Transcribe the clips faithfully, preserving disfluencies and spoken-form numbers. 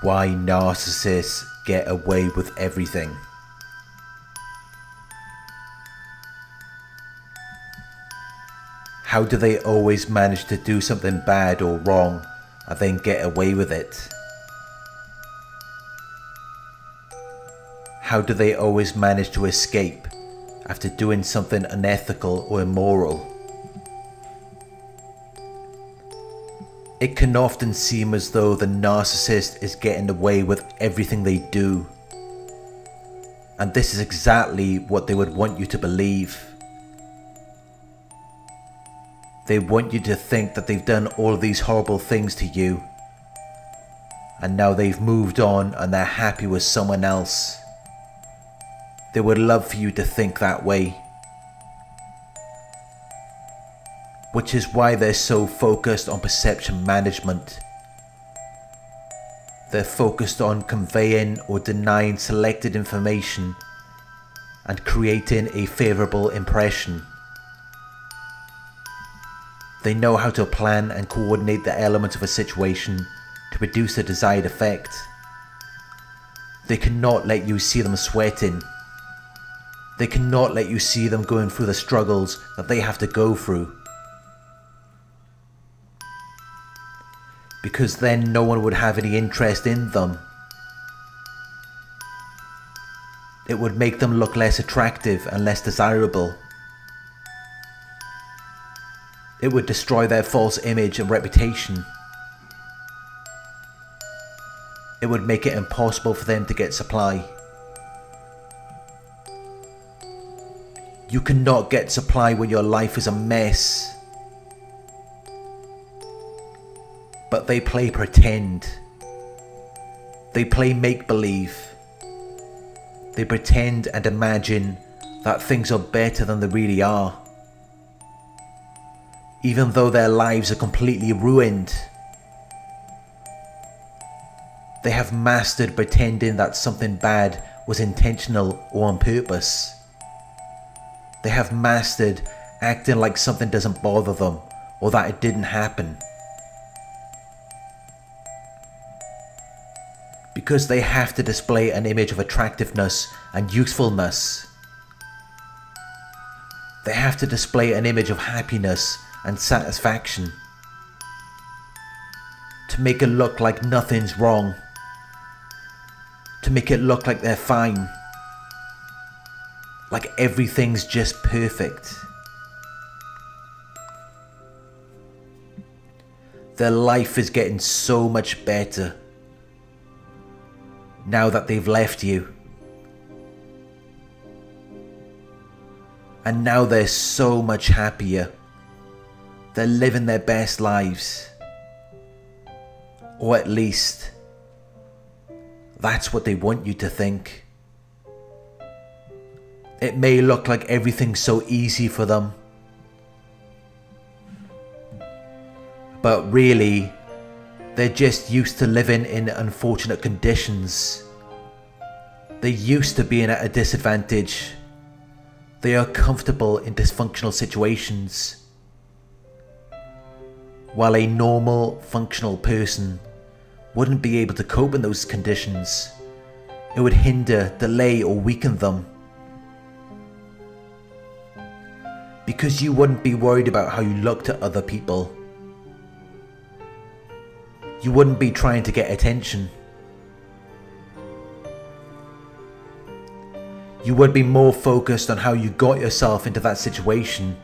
Why narcissists get away with everything. How do they always manage to do something bad or wrong and then get away with it? How do they always manage to escape after doing something unethical or immoral? It can often seem as though the narcissist is getting away with everything they do. And this is exactly what they would want you to believe. They want you to think that they've done all of these horrible things to you, and now they've moved on and they're happy with someone else. They would love for you to think that way. Which is why they're so focused on perception management. They're focused on conveying or denying selected information and creating a favourable impression. They know how to plan and coordinate the elements of a situation to produce the desired effect. They cannot let you see them sweating. They cannot let you see them going through the struggles that they have to go through. Because then no one would have any interest in them. It would make them look less attractive and less desirable. It would destroy their false image and reputation. It would make it impossible for them to get supply. You cannot get supply when your life is a mess. But they play pretend. They play make-believe. They pretend and imagine that things are better than they really are. Even though their lives are completely ruined. They have mastered pretending that something bad was intentional or on purpose. They have mastered acting like something doesn't bother them or that it didn't happen. Because they have to display an image of attractiveness and usefulness. They have to display an image of happiness and satisfaction, to make it look like nothing's wrong, to make it look like they're fine, like everything's just perfect. Their life is getting so much better now that they've left you. And now they're so much happier. They're living their best lives. Or at least, that's what they want you to think. It may look like everything's so easy for them. But really, they're just used to living in unfortunate conditions. They're used to being at a disadvantage. They are comfortable in dysfunctional situations. While a normal, functional person wouldn't be able to cope in those conditions, it would hinder, delay, or weaken them. Because you wouldn't be worried about how you look to other people. You wouldn't be trying to get attention. You would be more focused on how you got yourself into that situation.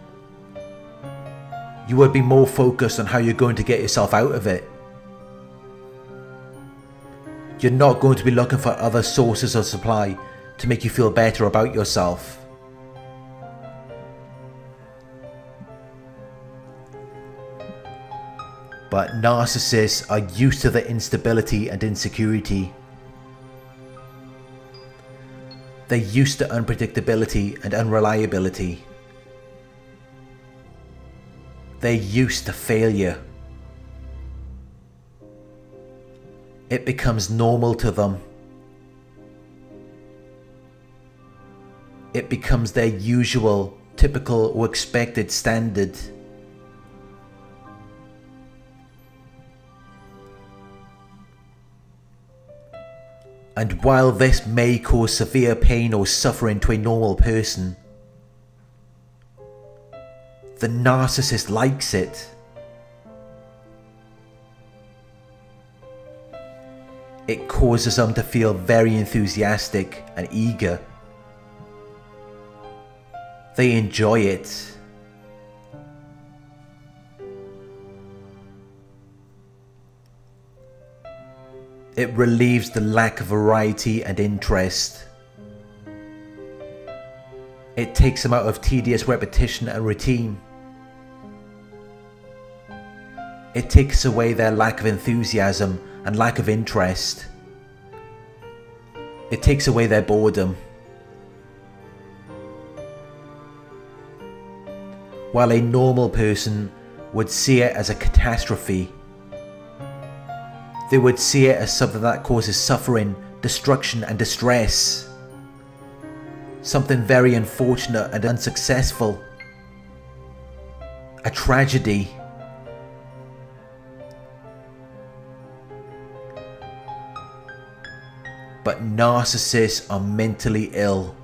You would be more focused on how you're going to get yourself out of it. You're not going to be looking for other sources of supply to make you feel better about yourself. But narcissists are used to the instability and insecurity. They're used to unpredictability and unreliability. They're used to failure. It becomes normal to them. It becomes their usual, typical or expected standard. And while this may cause severe pain or suffering to a normal person, the narcissist likes it. It causes them to feel very enthusiastic and eager. They enjoy it. It relieves the lack of variety and interest. It takes them out of tedious repetition and routine. It takes away their lack of enthusiasm and lack of interest. It takes away their boredom. While a normal person would see it as a catastrophe, they would see it as something that causes suffering, destruction and distress. Something very unfortunate and unsuccessful. A tragedy. But narcissists are mentally ill.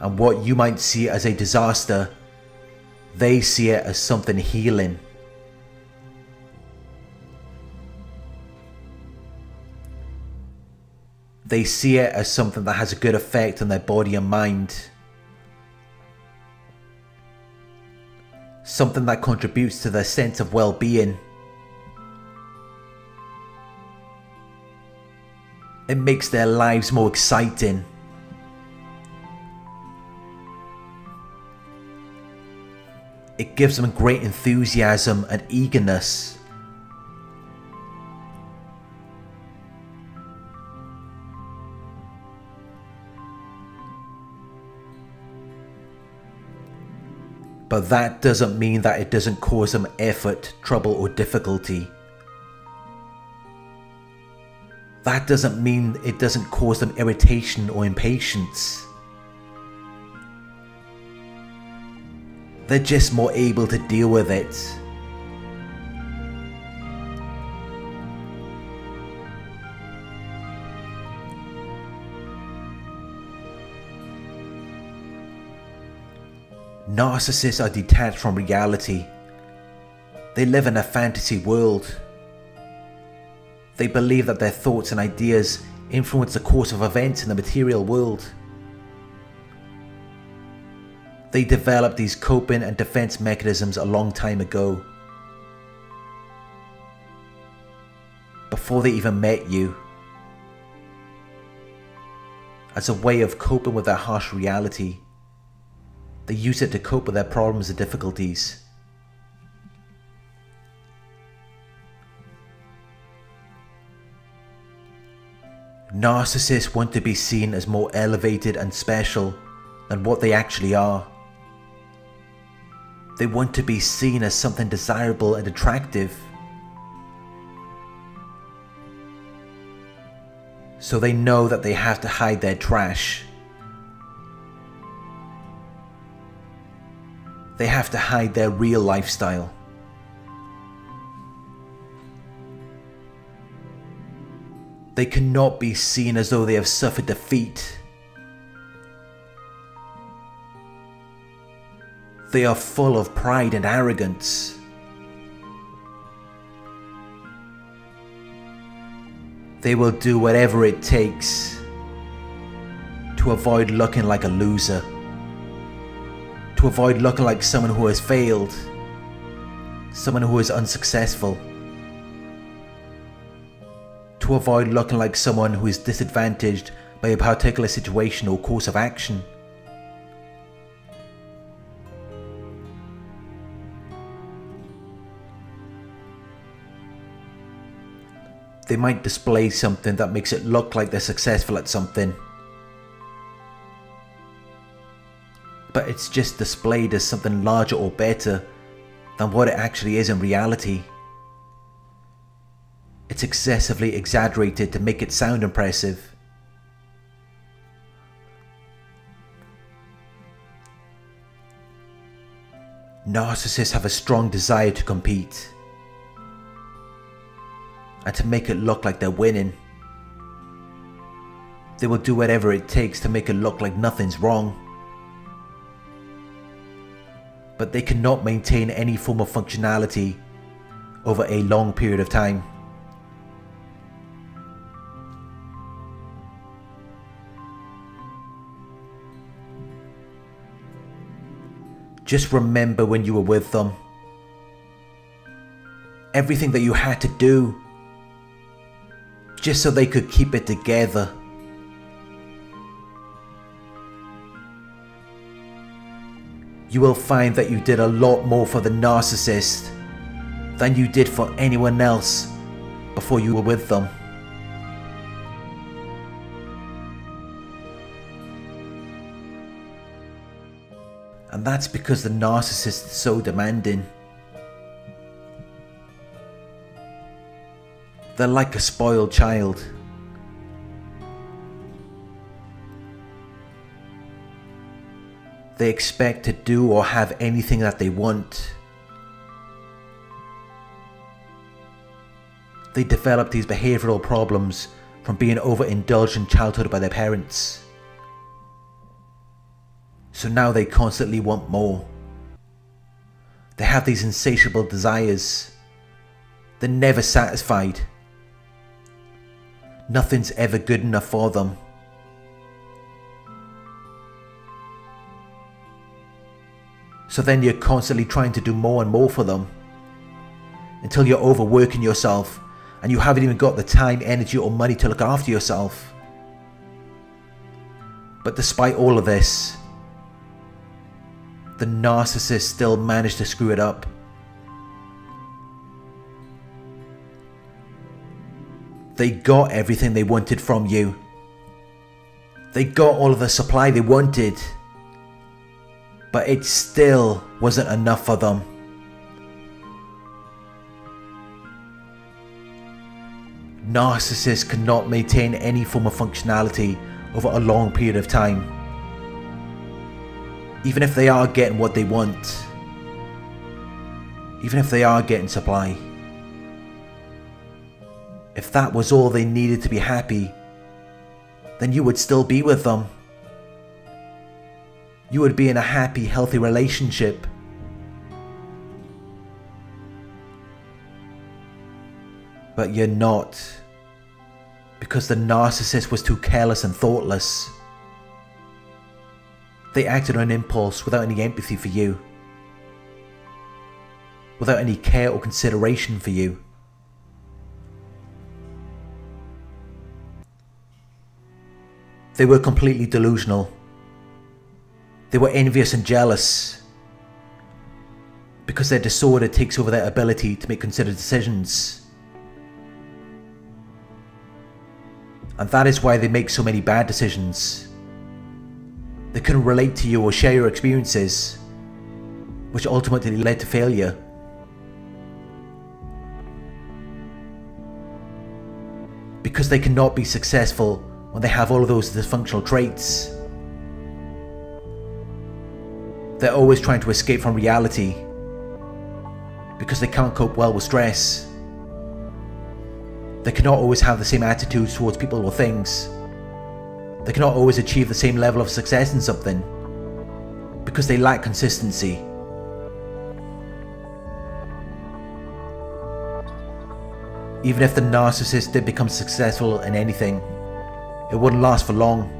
And what you might see as a disaster, they see it as something healing. They see it as something that has a good effect on their body and mind. Something that contributes to their sense of well-being. It makes their lives more exciting. It gives them great enthusiasm and eagerness. But that doesn't mean that it doesn't cause them effort, trouble or difficulty. That doesn't mean it doesn't cause them irritation or impatience. They're just more able to deal with it. Narcissists are detached from reality. They live in a fantasy world. They believe that their thoughts and ideas influence the course of events in the material world. They developed these coping and defense mechanisms a long time ago. Before they even met you. As a way of coping with their harsh reality. They use it to cope with their problems and difficulties. Narcissists want to be seen as more elevated and special than what they actually are. They want to be seen as something desirable and attractive. So they know that they have to hide their trash. They have to hide their real lifestyle. They cannot be seen as though they have suffered defeat. They are full of pride and arrogance. They will do whatever it takes to avoid looking like a loser. To avoid looking like someone who has failed, someone who is unsuccessful, to avoid looking like someone who is disadvantaged by a particular situation or course of action. They might display something that makes it look like they're successful at something. But it's just displayed as something larger or better than what it actually is in reality. It's excessively exaggerated to make it sound impressive. Narcissists have a strong desire to compete and to make it look like they're winning. They will do whatever it takes to make it look like nothing's wrong. But they cannot maintain any form of functionality over a long period of time. Just remember when you were with them, everything that you had to do just so they could keep it together. You will find that you did a lot more for the narcissist than you did for anyone else before you were with them. And that's because the narcissist is so demanding. They're like a spoiled child. They expect to do or have anything that they want. They develop these behavioral problems from being overindulged in childhood by their parents. So now they constantly want more. They have these insatiable desires. They're never satisfied. Nothing's ever good enough for them. So then you're constantly trying to do more and more for them until you're overworking yourself and you haven't even got the time, energy or money to look after yourself. But despite all of this, the narcissist still managed to screw it up. They got everything they wanted from you. They got all of the supply they wanted, but it still wasn't enough for them. Narcissists cannot maintain any form of functionality over a long period of time, even if they are getting what they want, even if they are getting supply. If that was all they needed to be happy, then you would still be with them. You would be in a happy, healthy relationship. But you're not, because the narcissist was too careless and thoughtless. They acted on impulse without any empathy for you, without any care or consideration for you. They were completely delusional. They were envious and jealous because their disorder takes over their ability to make considered decisions. And that is why they make so many bad decisions. They couldn't relate to you or share your experiences, which ultimately led to failure. Because they cannot be successful when they have all of those dysfunctional traits. They're always trying to escape from reality because they can't cope well with stress. They cannot always have the same attitudes towards people or things. They cannot always achieve the same level of success in something because they lack consistency. Even if the narcissist did become successful in anything, it wouldn't last for long.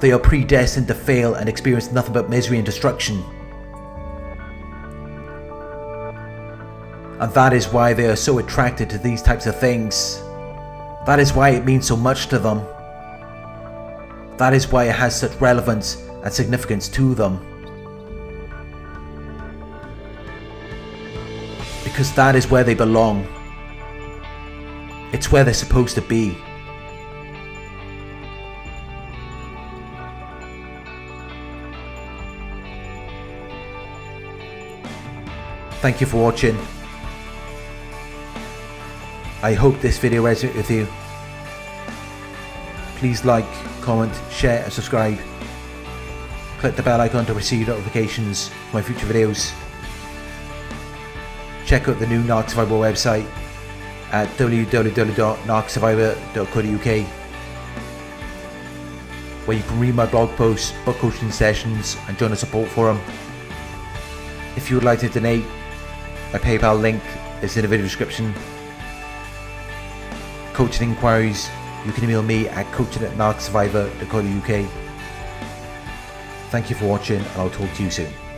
They are predestined to fail and experience nothing but misery and destruction. And that is why they are so attracted to these types of things. That is why it means so much to them. That is why it has such relevance and significance to them. Because that is where they belong. It's where they're supposed to be. Thank you for watching. I hope this video resonated with you. Please like, comment, share and subscribe. Click the bell icon to receive notifications for my future videos. Check out the new Narc Survivor website at w w w dot narc survivor dot co dot u k. where you can read my blog posts, book coaching sessions and join a support forum. If you would like to donate, my PayPal link is in the video description. Coaching inquiries, you can email me at coaching at narc survivor dot co dot U K. Thank you for watching and I'll talk to you soon.